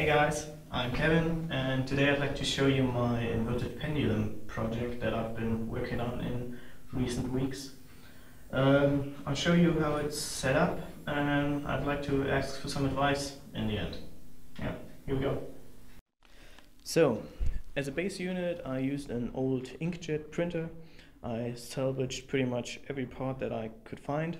Hey guys, I'm Kevin, and today I'd like to show you my inverted pendulum project that I've been working on in recent weeks. I'll show you how it's set up, and I'd like to ask for some advice in the end. Yeah, here we go. So, as a base unit I used an old Inkjet printer. I salvaged pretty much every part that I could find.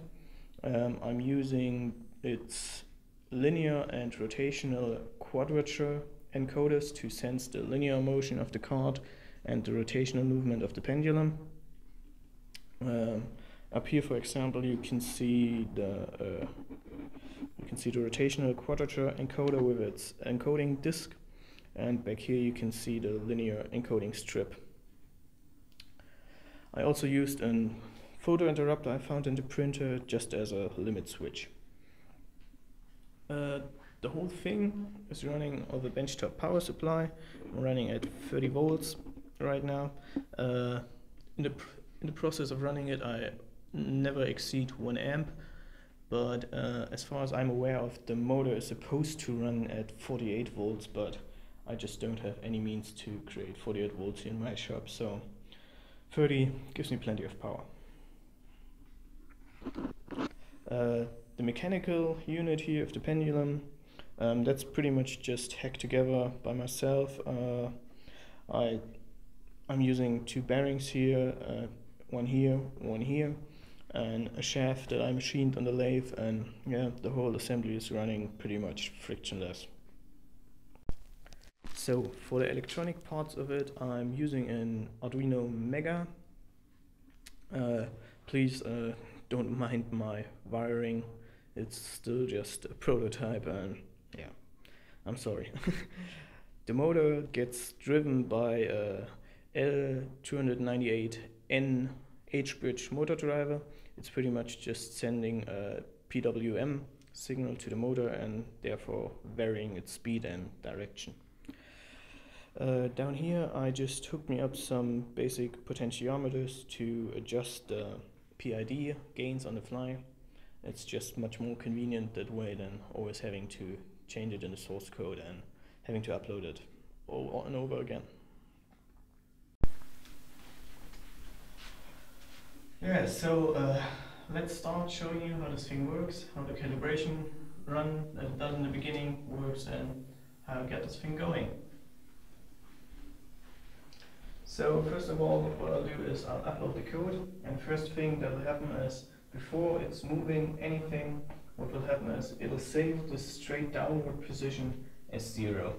I'm using its linear and rotational quadrature encoders to sense the linear motion of the card and the rotational movement of the pendulum. Up here, for example, you can see the rotational quadrature encoder with its encoding disk, and back here you can see the linear encoding strip. I also used a photo interrupter I found in the printer just as a limit switch. The whole thing is running on the benchtop power supply. I'm running at 30 volts right now. In the process of running it, I never exceed 1 amp, but as far as I'm aware of, the motor is supposed to run at 48 volts, but I just don't have any means to create 48 volts in my shop, so 30 gives me plenty of power. The mechanical unit here of the pendulum, that's pretty much just hacked together by myself. I'm using two bearings here, one here, one here, and a shaft that I machined on the lathe, and yeah, the whole assembly is running pretty much frictionless. So for the electronic parts of it, I'm using an Arduino Mega. Please don't mind my wiring. It's still just a prototype, and yeah, I'm sorry. The motor gets driven by a L298N H-bridge motor driver. It's pretty much just sending a PWM signal to the motor and therefore varying its speed and direction. Down here I just hooked me up some basic potentiometers to adjust the PID gains on the fly. It's just much more convenient that way than always having to change it in the source code and having to upload it all and over again. Yeah, so let's start showing you how this thing works, how the calibration run that it does in the beginning works, and how to get this thing going. So first of all, what I'll do is I'll upload the code, and first thing that will happen is, before it's moving anything, what will happen is it'll save the straight downward position as 0.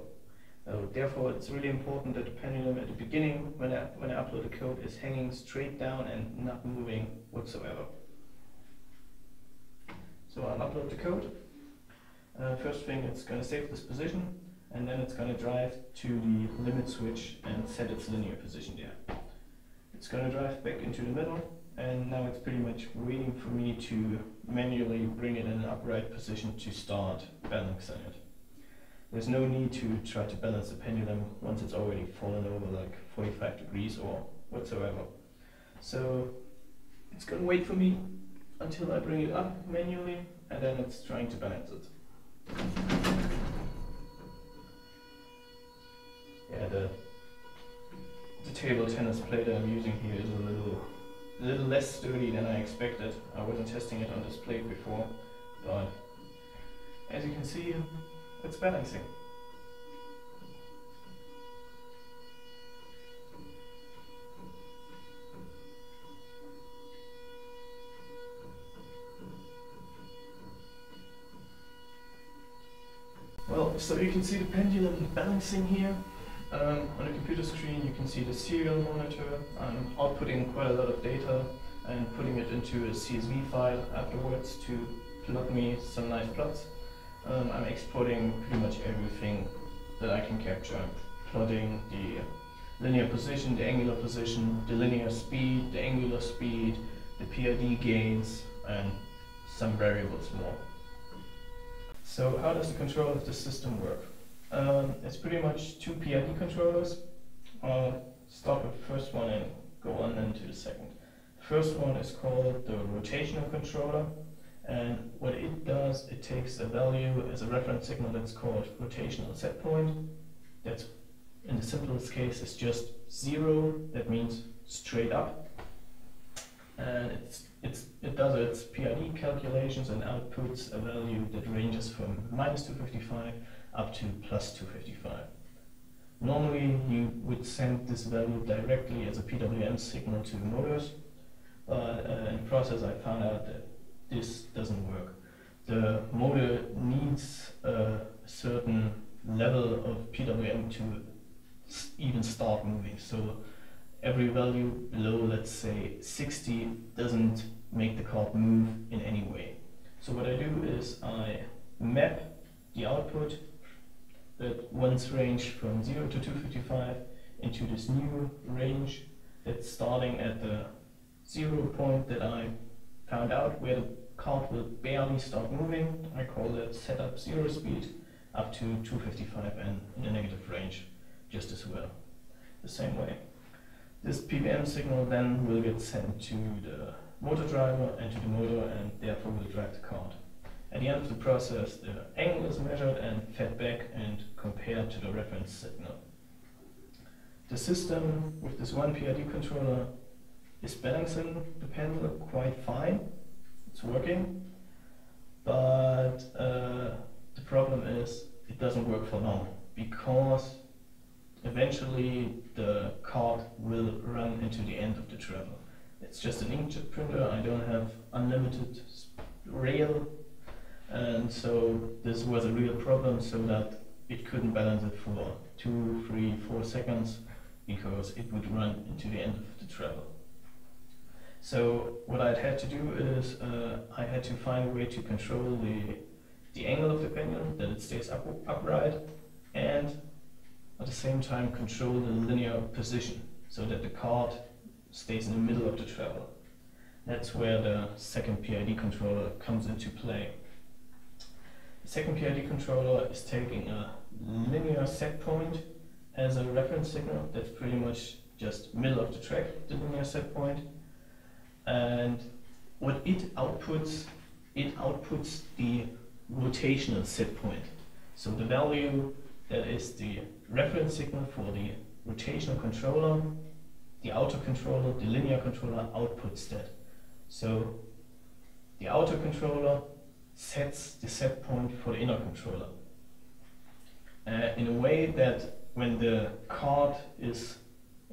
Therefore, it's really important that the pendulum at the beginning, when I upload the code, is hanging straight down and not moving whatsoever. So I'll upload the code. First thing, it's going to save this position, and then it's going to drive to the limit switch and set its linear position there. It's going to drive back into the middle, and now it's pretty much waiting for me to manually bring it in an upright position to start balancing it. There's no need to try to balance the pendulum once it's already fallen over like 45 degrees or whatsoever. So it's going to wait for me until I bring it up manually, and then it's trying to balance it. Yeah, the table tennis plate that I'm using here is a little less sturdy than I expected. I wasn't testing it on this plate before, but as you can see, it's balancing. Well, so you can see the pendulum balancing here. On the computer screen you can see the serial monitor. I'm outputting quite a lot of data and putting it into a CSV file afterwards to plot me some nice plots. I'm exporting pretty much everything that I can capture. I'm plotting the linear position, the angular position, the linear speed, the angular speed, the PID gains, and some variables more. So how does the control of the system work? It's pretty much two PID controllers. I'll start with the first one and go on into the second. The first one is called the rotational controller, And what it does, it takes a value as a reference signal that's called rotational set point. That's, in the simplest case, is just 0. That means straight up. And it does its PID calculations and outputs a value that ranges from -255 up to +255. Normally, you would send this value directly as a PWM signal to motors, but in the process I found out that this doesn't work. The motor needs a certain level of PWM to even start moving, so every value below, let's say 60, doesn't make the card move in any way. So what I do is I map the output that once ranged from 0 to 255 into this new range that's starting at the 0 point that I found out, where the card will barely start moving. I call that setup 0 speed, up to 255 and in the negative range just as well, the same way. This PWM signal then will get sent to the motor driver and to the motor, and therefore will drive the card. At the end of the process, the angle is measured and fed back and compared to the reference signal. The system with this one PID controller is balancing the pendulum quite fine. It's working, but the problem is it doesn't work for long, because eventually the card will run into the end of the travel. It's just an inkjet printer, I don't have unlimited rail, and so this was a real problem, so that it couldn't balance it for 2, 3, 4 seconds, because it would run into the end of the travel. So what I had to do is I had to find a way to control the angle of the pendulum, that it stays upright, and at the same time control the linear position, so that the card stays in the middle of the travel. That's where the second PID controller comes into play. The second PID controller is taking a linear set point as a reference signal. That's pretty much just middle of the track, the linear set point. And what it outputs the rotational set point. So the value that is the reference signal for the rotational controller, the auto controller, the linear controller outputs that. So the auto controller sets the set point for the inner controller. In a way that when the card is,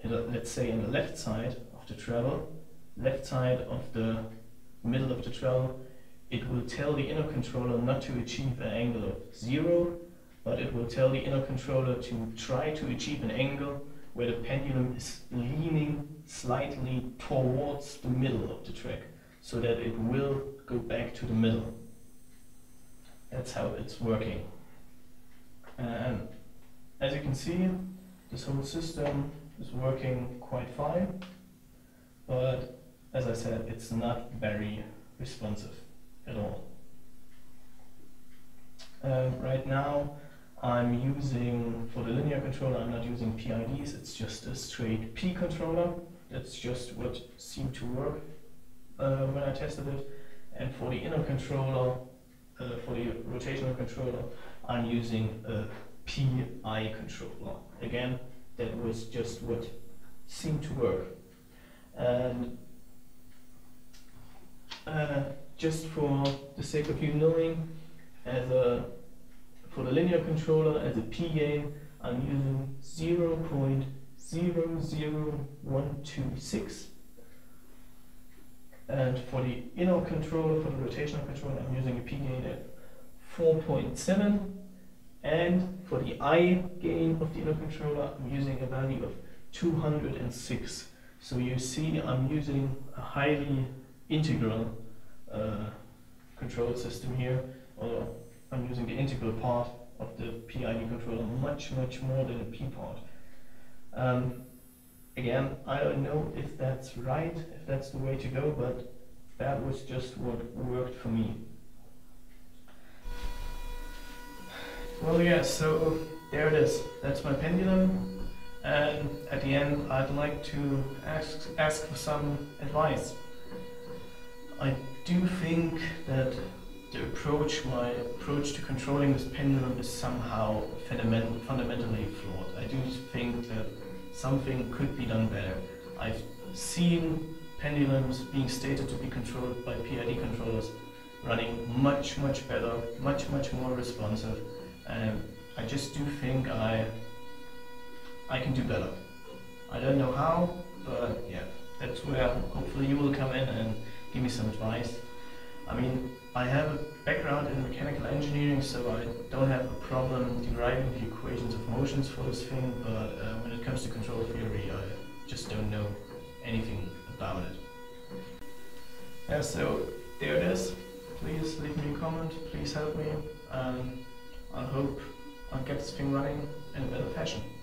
let's say, in the left side of the travel, left side of the middle of the travel, it will tell the inner controller not to achieve an angle of 0, but it will tell the inner controller to try to achieve an angle where the pendulum is leaning slightly towards the middle of the track, so that it will go back to the middle. That's how it's working. And as you can see, this whole system is working quite fine, but as I said, it's not very responsive at all. Right now, I'm using, for the linear controller, I'm not using PIDs, it's just a straight P controller. That's just what seemed to work when I tested it. And for the inner controller, for the rotational controller, I'm using a PI controller. Again, that was just what seemed to work. And just for the sake of you knowing, for the linear controller, as a P gain, I'm using 0.00126. And for the inner controller, for the rotational controller, I'm using a P gain at 4.7. And for the I gain of the inner controller, I'm using a value of 206. So you see, I'm using a highly integral control system here. Although I'm using the integral part of the PID controller much more than the P part. Again, I don't know if that's right, if that's the way to go, but that was just what worked for me. Well, yeah, so there it is. That's my pendulum. And at the end, I'd like to ask for some advice. I do think that the approach, my approach to controlling this pendulum is somehow fundamentally flawed. I do think that something could be done better. I've seen pendulums being stated to be controlled by PID controllers running much better, much more responsive. I just do think I can do better. I don't know how, but yeah, that's where hopefully you will come in and give me some advice. I mean, I have a background in mechanical engineering, so I don't have a problem deriving the equations of motions for this thing, but when it comes to control theory, I just don't know anything about it. Yeah, so there it is. Please leave me a comment, please help me. I hope I'll get this thing running in a better fashion.